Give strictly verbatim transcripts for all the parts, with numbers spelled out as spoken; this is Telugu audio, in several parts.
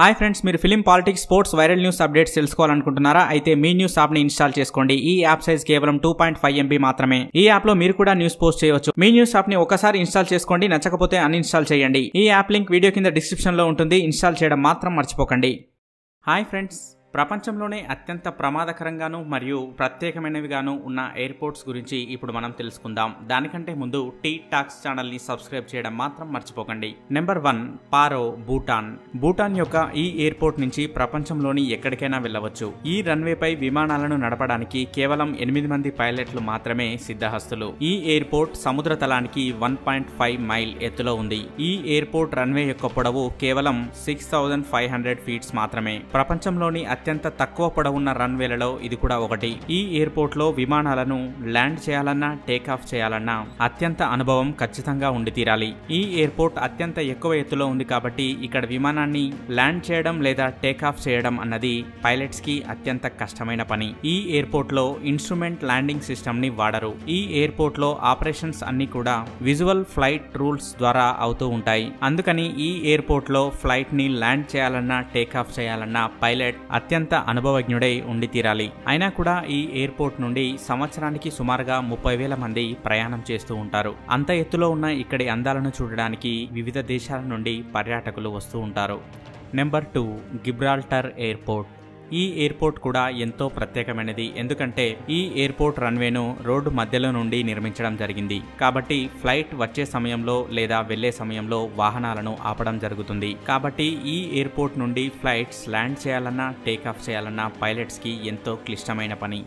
హాయ్ ఫ్రెండ్స్, మీరు film, politics, sports, viral news updates తెలుసుకోవాలనుకుంటున్నారా? అయితే మీ న్యూస్ యాప్ ని ఇన్స్టాల్ చేసుకోండి. ఈ యాప్ సైజ్ కేవలం టూ పాయింట్ ఫైవ్ ఎంబీ మాత్రమే. ఈ యాప్ లో మీరు కూడా న్యూస్ పోస్ట్ చేయవచ్చు. మీ న్యూస్ యాప్ ని ఒకసారి ఇన్స్టాల్ చేసుకోండి, నచ్చకపోతే అన్ఇన్స్టాల్ చేయండి. ఈ యాప్ లింక్ వీడియో కింద డిస్క్రిప్షన్ లో ఉంటుంది. ఇన్స్టాల్ చేయడం మాత్రం మర్చిపోకండి. హాయ్ ఫ్రెండ్స్, ప్రపంచంలోనే అత్యంత ప్రమాదకరంగాను మరియు ప్రత్యేకమైనవిగాను ఉన్న ఎయిర్పోర్ట్స్ గురించి ఇప్పుడు మనం తెలుసుకుందాం. దానికంటే ముందు టీ టాక్స్ ఛానల్ని సబ్స్క్రైబ్ చేయడం మాత్రం మర్చిపోకండి. Number one, Paro, Bhutan. భూటాన్ యొక్క ఈ ఎయిర్పోర్ట్ నుంచి ప్రపంచంలోని ఎక్కడికైనా వెళ్ళవచ్చు. ఈ రన్వేపై విమానాలను నడపడానికి కేవలం ఎనిమిది మంది పైలట్లు మాత్రమే సిద్ధహస్తులు. ఈ ఎయిర్పోర్ట్ సముద్ర తలానికి వన్ పాయింట్ ఫైవ్ మైల్ ఎత్తులో ఉంది. ఈ ఎయిర్పోర్ట్ రన్వే యొక్క పొడవు కేవలం six thousand five hundred feets మాత్రమే. ప్రపంచంలోని అత్యంత తక్కువ పొడవున్న రన్వేలలో ఇది కూడా ఒకటి. ఈ ఎయిర్పోర్ట్ లో విమానాలను ల్యాండ్ చేయాలన్నా టేక్ ఆఫ్ చేయాలన్నా అత్యంత అనుభవం ఖచ్చితంగా ఉండి తీరాలి. ఈ ఎయిర్పోర్ట్ అత్యంత ఎక్కువ ఎత్తులో ఉంది కాబట్టి ఇక్కడ విమానాన్ని ల్యాండ్ చేయడం లేదా టేక్ ఆఫ్ చేయడం అన్నది పైలట్స్ కి అత్యంత కష్టమైన పని. ఈ ఎయిర్పోర్ట్ లో ఇన్స్ట్రుమెంట్ ల్యాండింగ్ సిస్టమ్ ని వాడరు. ఈ ఎయిర్పోర్ట్ లో ఆపరేషన్స్ అన్ని కూడా విజువల్ ఫ్లైట్ రూల్స్ ద్వారా అవుతూ ఉంటాయి. అందుకని ఈ ఎయిర్పోర్ట్ లో ఫ్లైట్ ని ల్యాండ్ చేయాలన్నా టేక్ ఆఫ్ చేయాలన్నా పైలట్ అత్యంత అనుభవజ్ఞుడై ఉండి తీరాలి. అయినా కూడా ఈ ఎయిర్పోర్ట్ నుండి సంవత్సరానికి సుమారుగా ముప్పై వేల మంది ప్రయాణం చేస్తూ ఉంటారు. అంత ఎత్తులో ఉన్న ఇక్కడి అందాలను చూడడానికి వివిధ దేశాల నుండి పర్యాటకులు వస్తూ ఉంటారు. Number two, Gibraltar airport. ఈ ఎయిర్పోర్ట్ కూడా ఎంతో ప్రత్యేకమైనది. ఎందుకంటే ఈ ఎయిర్పోర్ట్ రన్వేను రోడ్డు మధ్యలో నుండి నిర్మించడం జరిగింది కాబట్టి ఫ్లైట్ వచ్చే సమయంలో లేదా వెళ్లే సమయంలో వాహనాలను ఆపడం జరుగుతుంది. కాబట్టి ఈ ఎయిర్పోర్ట్ నుండి ఫ్లైట్స్ ల్యాండ్ చేయాలన్నా టేక్ ఆఫ్ చేయాలన్నా పైలట్స్ కి ఎంతో క్లిష్టమైన పని.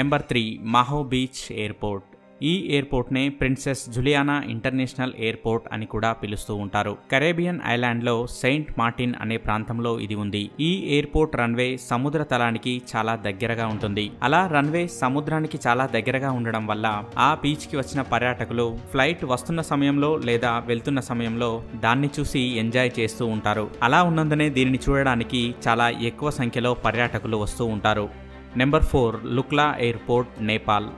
Number three, Maho beach airport. ఈ ఎయిర్పోర్ట్ నే ప్రిన్సెస్ జులియానా ఇంటర్నేషనల్ ఎయిర్పోర్ట్ అని కూడా పిలుస్తూ ఉంటారు. కరేబియన్ ఐలాండ్ లో సెయింట్ మార్టిన్ అనే ప్రాంతంలో ఇది ఉంది. ఈ ఎయిర్పోర్ట్ రన్వే సముద్ర తలానికి చాలా దగ్గరగా ఉంటుంది. అలా రన్వే సముద్రానికి చాలా దగ్గరగా ఉండడం వల్ల ఆ బీచ్ కి వచ్చిన పర్యాటకులు ఫ్లైట్ వస్తున్న సమయంలో లేదా వెళ్తున్న సమయంలో దాన్ని చూసి ఎంజాయ్ చేస్తూ ఉంటారు. అలా ఉన్నందునే దీనిని చూడడానికి చాలా ఎక్కువ సంఖ్యలో పర్యాటకులు వస్తూ ఉంటారు. Number four, Lukla airport, Nepal.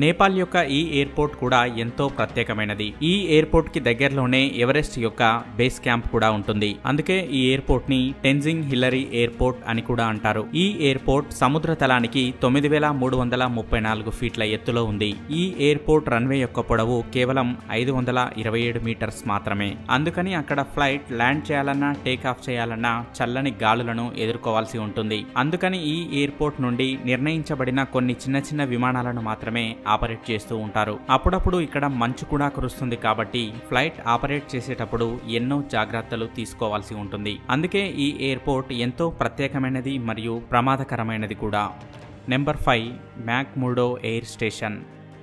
Nepal యొక్క ఈ ఎయిర్పోర్ట్ కూడా ఎంతో ప్రత్యేకమైనది. ఈ ఎయిర్పోర్ట్ కి దగ్గరలోనే ఎవరెస్ట్ యొక్క బేస్ క్యాంప్ కూడా ఉంటుంది. అందుకే ఈ ఎయిర్పోర్ట్ ని టెన్జింగ్ హిల్లరీ ఎయిర్పోర్ట్ అని కూడా అంటారు. ఈ ఎయిర్పోర్ట్ సముద్ర తలానికి తొమ్మిది వేల మూడు వందల ముప్పై నాలుగు ఫీట్ల ఎత్తులో ఉంది. ఈ ఎయిర్పోర్ట్ రన్వే యొక్క పొడవు కేవలం ఐదు వందల ఇరవై ఏడు మీటర్స్ మాత్రమే. అందుకని అక్కడ ఫ్లైట్ ల్యాండ్ చేయాలన్నా టేక్ ఆఫ్ చేయాలన్నా చల్లని గాలులను ఎదుర్కోవాల్సి ఉంటుంది. అందుకని ఈ ఎయిర్పోర్ట్ నుండి నిర్ణయించబడిన కొన్ని చిన్న చిన్న విమానాలను మాత్రమే ఆపరేట్ చేస్తూ ఉంటారు. అప్పుడప్పుడు ఇక్కడ మంచు కూడా కురుస్తుంది కాబట్టి ఫ్లైట్ ఆపరేట్ చేసేటప్పుడు ఎన్నో జాగ్రత్తలు తీసుకోవాల్సి ఉంటుంది. అందుకే ఈ ఎయిర్పోర్ట్ ఎంతో ప్రత్యేకమైనది మరియు ప్రమాదకరమైనది కూడా. Number five, McMurdo air station.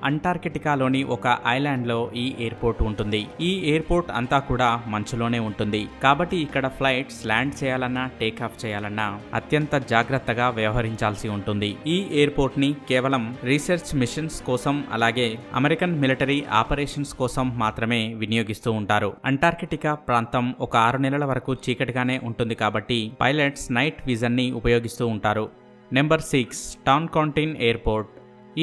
అంటార్కిటికాలోని ఒక ఐలాండ్లో ఈ ఎయిర్పోర్ట్ ఉంటుంది. ఈ ఎయిర్పోర్ట్ అంతా కూడా మంచులోనే ఉంటుంది కాబట్టి ఇక్కడ ఫ్లైట్స్ ల్యాండ్ చేయాలన్నా టేక్ ఆఫ్ చేయాలన్నా అత్యంత జాగ్రత్తగా వ్యవహరించాల్సి ఉంటుంది. ఈ ఎయిర్పోర్ట్ ని కేవలం రీసెర్చ్ మిషన్స్ కోసం అలాగే అమెరికన్ మిలిటరీ ఆపరేషన్స్ కోసం మాత్రమే వినియోగిస్తూ ఉంటారు. అంటార్కిటికా ప్రాంతం ఒక ఆరు నెలల వరకు చీకటిగానే ఉంటుంది కాబట్టి పైలట్స్ నైట్ విజన్ ని ఉపయోగిస్తూ ఉంటారు. Number six, Toncontin airport.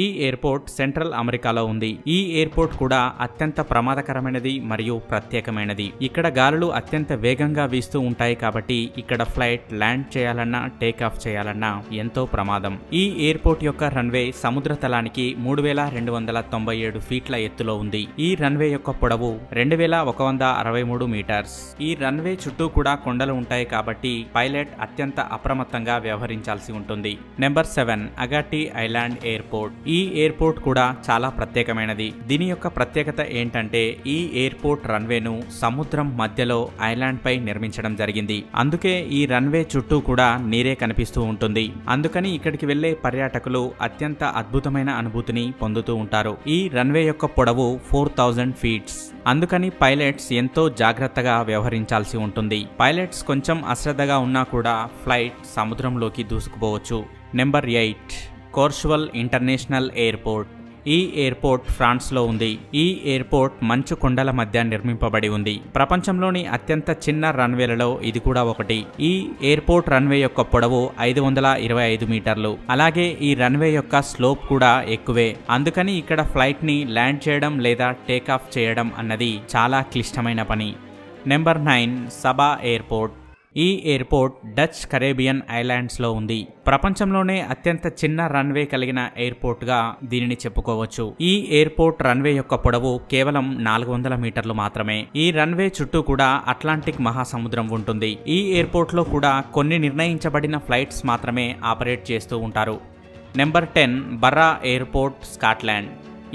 ఈ ఎయిర్పోర్ట్ సెంట్రల్ అమెరికాలో ఉంది. ఈ ఎయిర్పోర్ట్ కూడా అత్యంత ప్రమాదకరమైనది మరియు ప్రత్యేకమైనది. ఇక్కడ గాలులు అత్యంత వేగంగా వీస్తూ ఉంటాయి కాబట్టి ఇక్కడ ఫ్లైట్ ల్యాండ్ చేయాలన్నా టేక్ ఆఫ్ చేయాలన్నా ఎంతో ప్రమాదం. ఈ ఎయిర్పోర్ట్ యొక్క రన్వే సముద్ర తలానికి మూడు వేల రెండు వందల తొంభై ఏడు ఫీట్ల ఎత్తులో ఉంది. ఈ రన్వే యొక్క పొడవు రెండు వేల ఒక వంద అరవై మూడు మీటర్స్. ఈ రన్వే చుట్టూ కూడా కొండలు ఉంటాయి కాబట్టి పైలట్ అత్యంత అప్రమత్తంగా వ్యవహరించాల్సి ఉంటుంది. Number seven, Agatti island airport. ఈ ఎయిర్పోర్ట్ కూడా చాలా ప్రత్యేకమైనది. దీని యొక్క ప్రత్యేకత ఏంటంటే ఈ ఎయిర్పోర్ట్ రన్వేను సముద్రం మధ్యలో ఐలాండ్ పై నిర్మించడం జరిగింది. అందుకే ఈ రన్వే చుట్టూ కూడా నీరే కనిపిస్తూ ఉంటుంది. అందుకని ఇక్కడికి వెళ్లే పర్యాటకులు అత్యంత అద్భుతమైన అనుభూతిని పొందుతూ ఉంటారు. ఈ రన్వే యొక్క పొడవు ఫోర్ థౌజండ్ ఫీట్స్. అందుకని పైలట్స్ ఎంతో జాగ్రత్తగా వ్యవహరించాల్సి ఉంటుంది. పైలట్స్ కొంచెం అశ్రద్ధగా ఉన్నా కూడా ఫ్లైట్ సముద్రంలోకి దూసుకుపోవచ్చు. Number eight, Courchevel international airport. ఈ ఎయిర్పోర్ట్ ఫ్రాన్స్ లో ఉంది. ఈ ఎయిర్పోర్ట్ మంచు కొండల మధ్య నిర్మింపబడి ఉంది. ప్రపంచంలోని అత్యంత చిన్న రన్వేలలో ఇది కూడా ఒకటి. ఈ ఎయిర్పోర్ట్ రన్వే యొక్క పొడవు ఐదు వందల ఇరవై ఐదు మీటర్లు. అలాగే ఈ రన్వే యొక్క స్లోప్ కూడా ఎక్కువే. అందుకని ఇక్కడ ఫ్లైట్ ని ల్యాండ్ చేయడం లేదా టేక్ ఆఫ్ చేయడం అన్నది చాలా క్లిష్టమైన పని. Number nine, Saba airport. ఈ ఎయిర్పోర్ట్ డచ్ కరేబియన్ ఐలాండ్స్ లో ఉంది. ప్రపంచంలోనే అత్యంత చిన్న రన్వే కలిగిన ఎయిర్పోర్ట్ గా దీనిని చెప్పుకోవచ్చు. ఈ ఎయిర్పోర్ట్ రన్వే యొక్క పొడవు కేవలం నాలుగు వందల మీటర్లు మాత్రమే. ఈ రన్వే చుట్టూ కూడా అట్లాంటిక్ మహాసముద్రం ఉంటుంది. ఈ ఎయిర్పోర్ట్ లో కూడా కొన్ని నిర్ణయించబడిన ఫ్లైట్స్ మాత్రమే ఆపరేట్ చేస్తూ ఉంటారు. Number ten Barra airport, Scotland.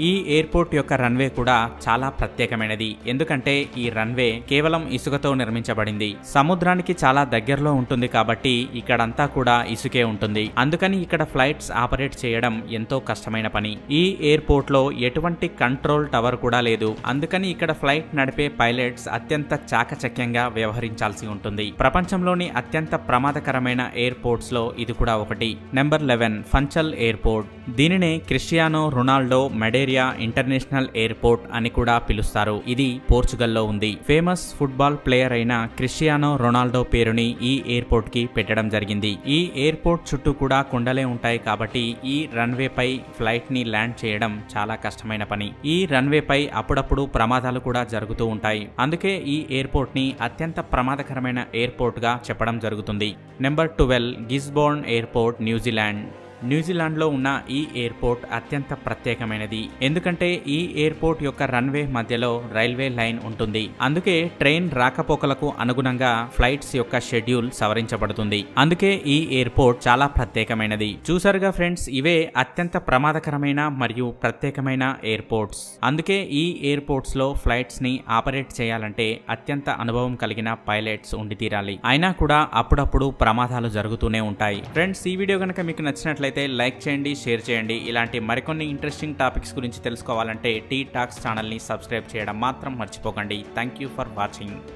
ఈ ఎయిర్పోర్ట్ యొక్క రన్వే కూడా చాలా ప్రత్యేకమైనది. ఎందుకంటే ఈ రన్వే కేవలం ఇసుకతో నిర్మించబడింది. సముద్రానికి చాలా దగ్గరలో ఉంటుంది కాబట్టి ఇక్కడంతా కూడా ఇసుకే ఉంటుంది. అందుకని ఇక్కడ ఫ్లైట్స్ ఆపరేట్ చేయడం ఎంతో కష్టమైన పని. ఈ ఎయిర్పోర్ట్ లో ఎటువంటి కంట్రోల్ టవర్ కూడా లేదు. అందుకని ఇక్కడ ఫ్లైట్ నడిపే పైలట్స్ అత్యంత చాకచక్యంగా వ్యవహరించాల్సి ఉంటుంది. ప్రపంచంలోని అత్యంత ప్రమాదకరమైన ఎయిర్పోర్ట్స్ లో ఇది కూడా ఒకటి. Number eleven Funchal airport. దీనినే Cristiano Ronaldo Madeira international airport అని కూడా పిలుస్తారు. ఇది పోర్చుగల్లో ఉంది. ఫేమస్ ఫుట్బాల్ ప్లేయర్ అయిన క్రిస్టియానో రొనాల్డో పేరుని ఈ ఎయిర్పోర్ట్ కి పెట్టడం జరిగింది. ఈ ఎయిర్పోర్ట్ చుట్టూ కూడా కొండలే ఉంటాయి కాబట్టి ఈ రన్వే పై ఫ్లైట్ ని ల్యాండ్ చేయడం చాలా కష్టమైన పని. ఈ రన్వే పై అప్పుడప్పుడు ప్రమాదాలు కూడా జరుగుతూ ఉంటాయి. అందుకే ఈ ఎయిర్పోర్ట్ ని అత్యంత ప్రమాదకరమైన ఎయిర్పోర్ట్ గా చెప్పడం జరుగుతుంది. Number twelve Gisborne airport, New Zealand. న్యూజిలాండ్లో ఉన్న ఈ ఎయిర్పోర్ట్ అత్యంత ప్రత్యేకమైనది. ఎందుకంటే ఈ ఎయిర్పోర్ట్ యొక్క రన్వే మధ్యలో రైల్వే లైన్ ఉంటుంది. అందుకే ట్రైన్ రాకపోకలకు అనుగుణంగా ఫ్లైట్స్ యొక్క షెడ్యూల్ సవరించబడుతుంది. అందుకే ఈ ఎయిర్పోర్ట్ చాలా ప్రత్యేకమైనది. చూసారుగా ఫ్రెండ్స్, ఇవే అత్యంత ప్రమాదకరమైన మరియు ప్రత్యేకమైన ఎయిర్పోర్ట్స్. అందుకే ఈ ఎయిర్పోర్ట్స్ లో ఫ్లైట్స్ ని ఆపరేట్ చేయాలంటే అత్యంత అనుభవం కలిగిన పైలట్స్ ఉండి తీరాలి. అయినా కూడా అప్పుడప్పుడు ప్రమాదాలు జరుగుతూనే ఉంటాయి. ఫ్రెండ్స్, ఈ వీడియో కనుక మీకు నచ్చినట్లయితే అయితే లైక్ చేయండి, షేర్ చేయండి. ఇలాంటి మరికొన్ని ఇంట్రెస్టింగ్ టాపిక్స్ గురించి తెలుసుకోవాలంటే టీ టాక్స్ ఛానల్ని సబ్స్క్రైబ్ చేయడం మాత్రం మర్చిపోకండి. Thank you for watching.